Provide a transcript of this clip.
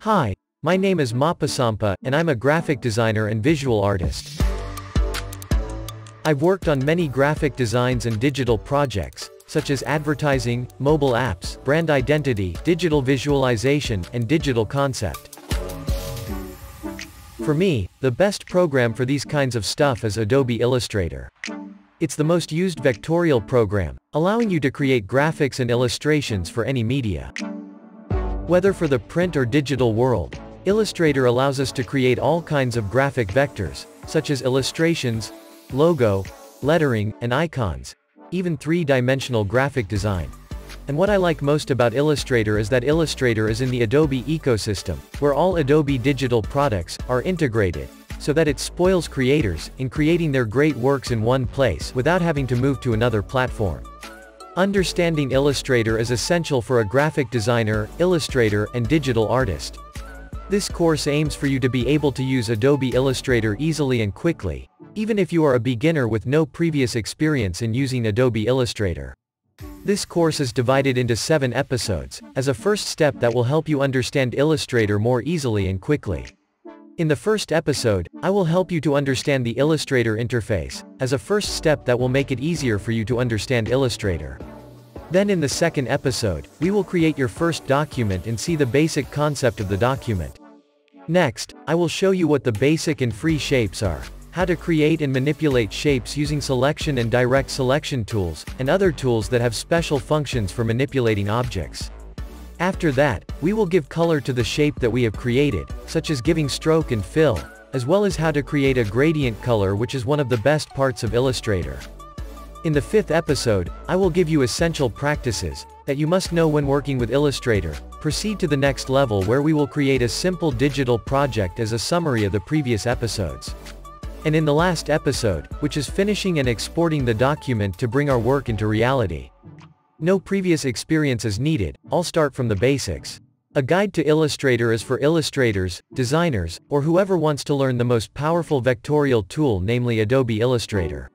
Hi, my name is Mapasampa, and I'm a graphic designer and visual artist. I've worked on many graphic designs and digital projects, such as advertising, mobile apps, brand identity, digital visualization, and digital concept. For me, the best program for these kinds of stuff is Adobe Illustrator. It's the most used vectorial program, allowing you to create graphics and illustrations for any media. Whether for the print or digital world, Illustrator allows us to create all kinds of graphic vectors, such as illustrations, logo, lettering, and icons, even three-dimensional graphic design. And what I like most about Illustrator is that Illustrator is in the Adobe ecosystem, where all Adobe digital products are integrated, so that it spoils creators in creating their great works in one place without having to move to another platform. Understanding Illustrator is essential for a graphic designer, illustrator, and digital artist. This course aims for you to be able to use Adobe Illustrator easily and quickly, even if you are a beginner with no previous experience in using Adobe Illustrator. This course is divided into 7 episodes, as a first step that will help you understand Illustrator more easily and quickly. In the first episode, I will help you to understand the Illustrator interface, as a first step that will make it easier for you to understand Illustrator. Then in the second episode, we will create your first document and see the basic concept of the document. Next, I will show you what the basic and free shapes are, how to create and manipulate shapes using selection and direct selection tools, and other tools that have special functions for manipulating objects. After that, we will give color to the shape that we have created, such as giving stroke and fill, as well as how to create a gradient color, which is one of the best parts of Illustrator. In the 5th episode, I will give you essential practices that you must know when working with Illustrator. Proceed to the next level where we will create a simple digital project as a summary of the previous episodes. And in the last episode, which is finishing and exporting the document to bring our work into reality. No previous experience is needed, I'll start from the basics. A guide to Illustrator is for illustrators, designers, or whoever wants to learn the most powerful vectorial tool, namely Adobe Illustrator.